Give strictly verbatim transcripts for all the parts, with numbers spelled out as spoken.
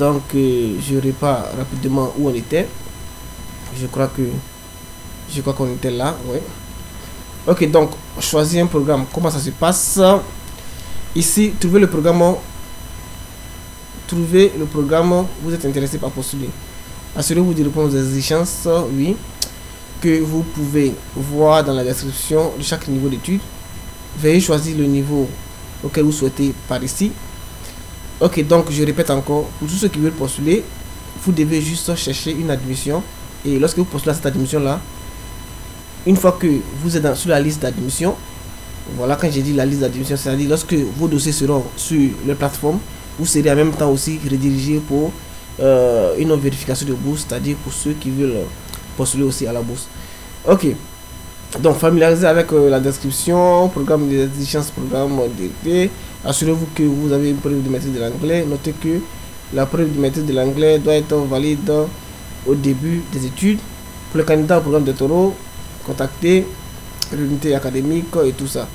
Donc euh, je repars rapidement où on était. Je crois que je crois qu'on était là, oui. Ok, donc choisis un programme. Comment ça se passe? Ici, trouvez le programme. Trouvez le programme. Vous êtes intéressé par postuler. Assurez-vous de répondre aux exigences, oui, que vous pouvez voir dans la description de chaque niveau d'études. Veuillez choisir le niveau auquel vous souhaitez par ici. Ok, donc je répète encore, pour tous ceux qui veulent postuler, vous devez juste chercher une admission. Et lorsque vous postulez à cette admission-là, une fois que vous êtes dans, sur la liste d'admission, voilà, quand j'ai dit la liste d'admission, c'est-à-dire lorsque vos dossiers seront sur la plateforme, vous serez en même temps aussi redirigé pour euh, une vérification de bourse, c'est-à-dire pour ceux qui veulent postuler aussi à la bourse. Ok, donc familiarisez avec euh, la description, programme des exigences, programme d'été. Assurez-vous que vous avez une preuve de maîtrise de l'anglais. Notez que la preuve de maîtrise de l'anglais doit être valide au début des études. Pour le candidat au programme de taureau, contactez l'unité académique et tout ça.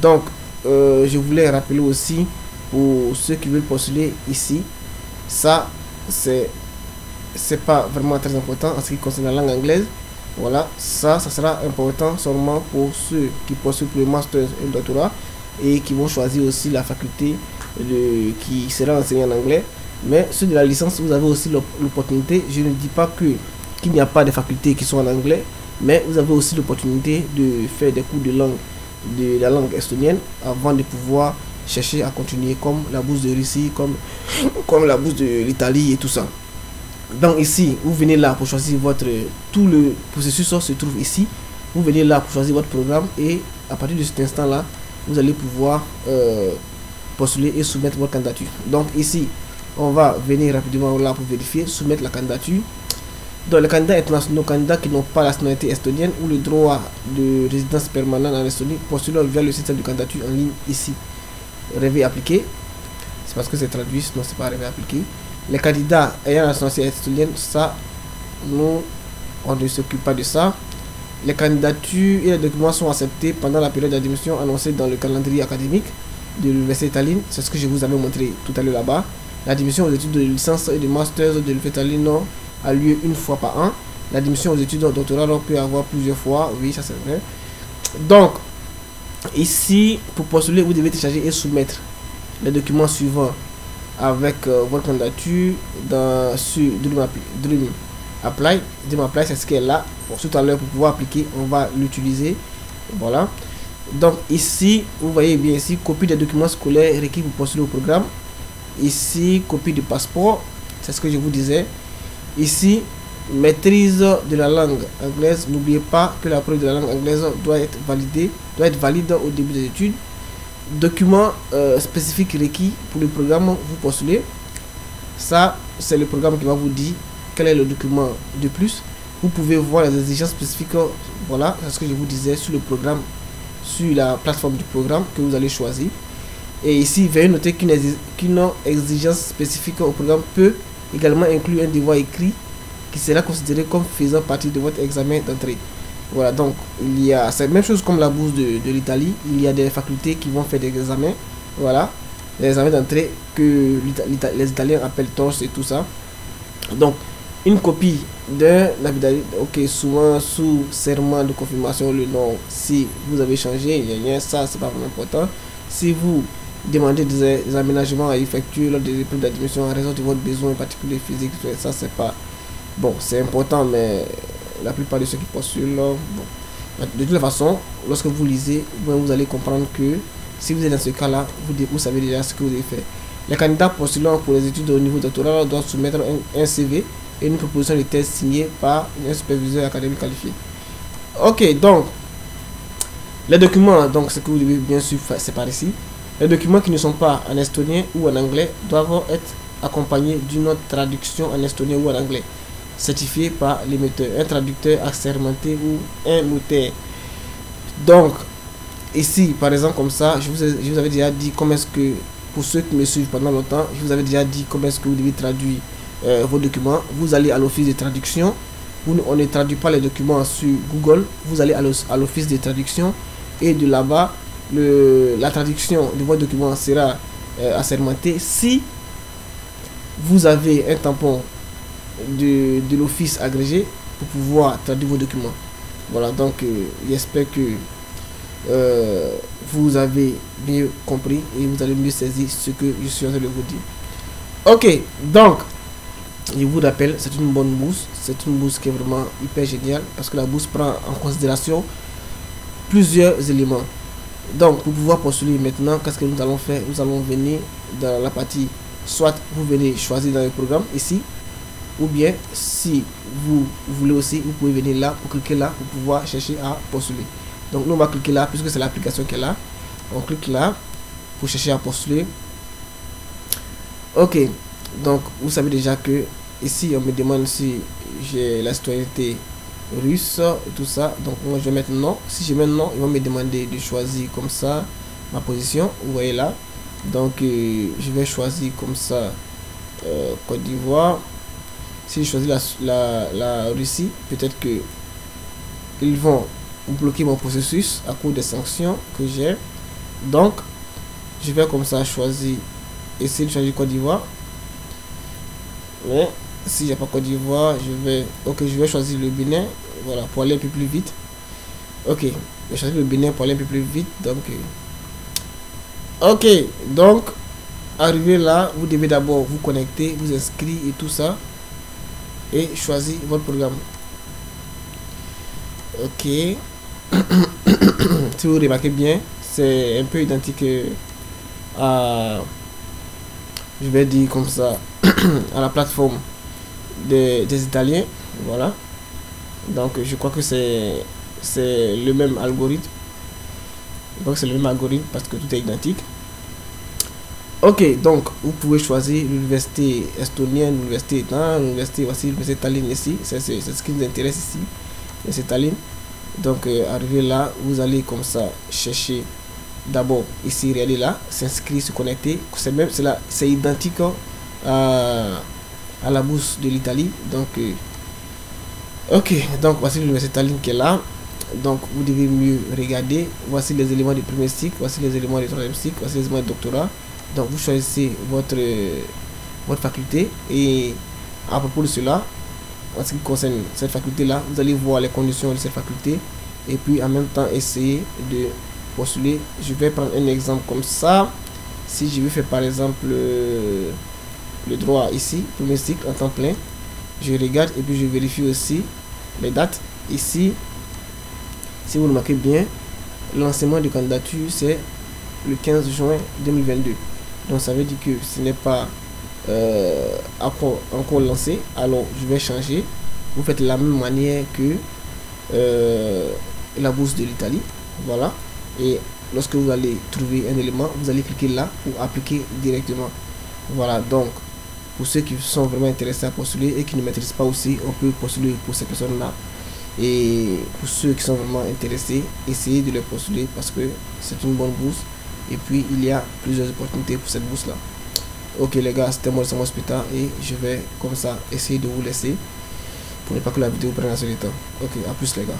Donc euh, je voulais rappeler aussi pour ceux qui veulent postuler ici, ça c'est c'est pas vraiment très important en ce qui concerne la langue anglaise. Voilà, ça ça sera important seulement pour ceux qui postulent pour le master et le doctorat et qui vont choisir aussi la faculté de, qui sera enseignée en anglais. Mais ceux de la licence, vous avez aussi l'opportunité. Je ne dis pas que qu'il n'y a pas de facultés qui sont en anglais, mais vous avez aussi l'opportunité de faire des cours de langue, de la langue estonienne, avant de pouvoir chercher à continuer comme la bourse de Russie, comme, comme la bourse de l'Italie et tout ça. Donc ici, vous venez là pour choisir votre... Tout le processus se trouve ici. Vous venez là pour choisir votre programme et à partir de cet instant-là, vous allez pouvoir euh, postuler et soumettre votre candidature. Donc ici, on va venir rapidement là pour vérifier, soumettre la candidature. Donc, les candidats internationaux, candidats qui n'ont pas la nationalité estonienne ou le droit de résidence permanente en Estonie, postulent via le système de candidature en ligne ici. Rêver appliqué, c'est parce que c'est traduit, sinon c'est pas rêver appliqué. Les candidats ayant la nationalité estonienne, ça, nous, on ne s'occupe pas de ça. Les candidatures et les documents sont acceptés pendant la période d'admission annoncée dans le calendrier académique de l'Université de Tallinn. C'est ce que je vous avais montré tout à l'heure là-bas. L'admission aux études de licence et de master de l'Université de Tallinn a lieu une fois par an. L'admission aux études de doctorat peut avoir plusieurs fois. Oui, ça c'est vrai. Donc, ici, pour postuler, vous devez télécharger et soumettre les documents suivants avec euh, votre candidature dans, sur DreamApply. Apply, DreamApply, c'est ce qu'elle est là. Pour tout à l'heure, pour pouvoir appliquer, on va l'utiliser. Voilà. Donc ici, vous voyez bien ici, copie des documents scolaires requis pour postuler au programme. Ici, copie du passeport, c'est ce que je vous disais. Ici, maîtrise de la langue anglaise. N'oubliez pas que la preuve de la langue anglaise doit être validée, doit être valide au début des études. Documents euh, spécifiques requis pour le programme vous postulez. Ça, c'est le programme qui va vous dire quel est le document de plus. Vous pouvez voir les exigences spécifiques, voilà, c'est ce que je vous disais sur le programme, sur la plateforme du programme que vous allez choisir. Et ici, veuillez noter qu'une exigence spécifique au programme peut également inclure un devoir écrit qui sera considéré comme faisant partie de votre examen d'entrée. Voilà, donc il y a cette même chose comme la bourse de, de l'Italie, il y a des facultés qui vont faire des examens, voilà, des examens d'entrée que les Italiens appellent torse et tout ça. Donc, une copie d'un affidavit, ok, souvent sous serment de confirmation, le nom, si vous avez changé, il y a rien, ça c'est pas vraiment important. Si vous demandez des, des aménagements à effectuer lors des épreuves d'admission en raison de votre besoin particulier physique, ça c'est pas bon, c'est important, mais la plupart de ceux qui postulent, bon, de toute façon, lorsque vous lisez, vous allez comprendre que si vous êtes dans ce cas-là, vous, vous savez déjà ce que vous devez faire. Les candidats postulant pour les études au niveau doctoral doivent soumettre un, un C V et une proposition de thèse signée par un superviseur académique qualifié. Ok, donc les documents, donc ce que vous devez bien sûr faire, c'est par ici. Les documents qui ne sont pas en estonien ou en anglais doivent être accompagnés d'une autre traduction en estonien ou en anglais, certifiée par l'émetteur, un traducteur assermenté ou un notaire. Donc, ici, par exemple, comme ça, je vous, ai, je vous avais déjà dit comment est-ce que, pour ceux qui me suivent pendant longtemps, je vous avais déjà dit comment est-ce que vous devez traduire euh, vos documents. Vous allez à l'office de traduction, vous, on ne traduit pas les documents sur Google, vous allez à l'office de traduction et de là-bas, Le, la traduction de votre document sera euh, assermentée si vous avez un tampon de, de l'office agrégé pour pouvoir traduire vos documents. Voilà, donc euh, j'espère que euh, vous avez mieux compris et vous allez mieux saisir ce que je suis en train de vous dire. Ok, donc je vous rappelle, c'est une bonne bourse, c'est une bourse qui est vraiment hyper géniale parce que la bourse prend en considération plusieurs éléments. Donc pour pouvoir poursuivre maintenant, qu'est-ce que nous allons faire? Nous allons venir dans la partie, soit vous venez choisir dans le programme ici, ou bien si vous voulez aussi, vous pouvez venir là pour cliquer là pour pouvoir chercher à postuler. Donc nous on va cliquer là puisque c'est l'application qui est là, on clique là pour chercher à postuler. Ok, donc vous savez déjà que ici on me demande si j'ai la citoyenneté russe et tout ça, donc moi je vais mettre non. Si je mets non, ils vont me demander de choisir comme ça ma position, vous voyez là. Donc euh, je vais choisir comme ça euh, Côte d'Ivoire. Si je choisis la, la, la Russie, peut-être que ils vont bloquer mon processus à cause des sanctions que j'ai. Donc je vais comme ça choisir, essayer de choisir Côte d'Ivoire. Mais si j'ai pas Côte d'Ivoire, je vais ok je vais choisir le Bénin, voilà, pour aller un peu plus vite. Ok, je vais choisir le Bénin pour aller un peu plus vite. Donc euh, ok, donc arrivé là, vous devez d'abord vous connecter, vous inscrire et tout ça, et choisir votre programme. Ok. Si vous remarquez bien, c'est un peu identique à, je vais dire comme ça, à la plateforme des, des Italiens. Voilà, donc je crois que c'est c'est le même algorithme. Je crois que c'est le même algorithme parce que tout est identique. Ok, donc vous pouvez choisir l'université estonienne, l'université hein, l'université voici, l'université Tallinn ici, c'est ce qui nous intéresse ici, c'est Tallinn. Donc euh, arrivé là, vous allez comme ça chercher d'abord ici, regardez là, s'inscrire, se connecter, c'est même c'est là, c'est identique à, à la bourse de l'Italie. Donc euh, ok, donc voici l'université Tallinn qui est là. Donc vous devez mieux regarder, voici les éléments du premier cycle, voici les éléments du troisième cycle, voici les éléments du doctorat. Donc vous choisissez votre euh, votre faculté, et à propos de cela, en ce qui concerne cette faculté là, vous allez voir les conditions de cette faculté et puis en même temps essayer de postuler. Je vais prendre un exemple comme ça. Si je veux faire par exemple euh, le droit ici, premier cycle en temps plein, je regarde et puis je vérifie aussi les dates ici. Si vous remarquez bien, l'enseignement de candidature c'est le quinze juin deux mille vingt-deux. Donc ça veut dire que ce n'est pas euh, encore, encore lancé. Alors je vais changer. Vous faites de la même manière que euh, la bourse de l'Italie. Voilà. Et lorsque vous allez trouver un élément, vous allez cliquer là pour appliquer directement. Voilà. Donc pour ceux qui sont vraiment intéressés à postuler et qui ne maîtrisent pas aussi, on peut postuler pour ces personnes-là. Et pour ceux qui sont vraiment intéressés, essayez de les postuler parce que c'est une bonne bourse. Et puis il y a plusieurs opportunités pour cette bourse là. Ok les gars, c'était moi Samuel Spita et je vais comme ça essayer de vous laisser pour ne pas que la vidéo prenne assez de temps. Ok, à plus les gars.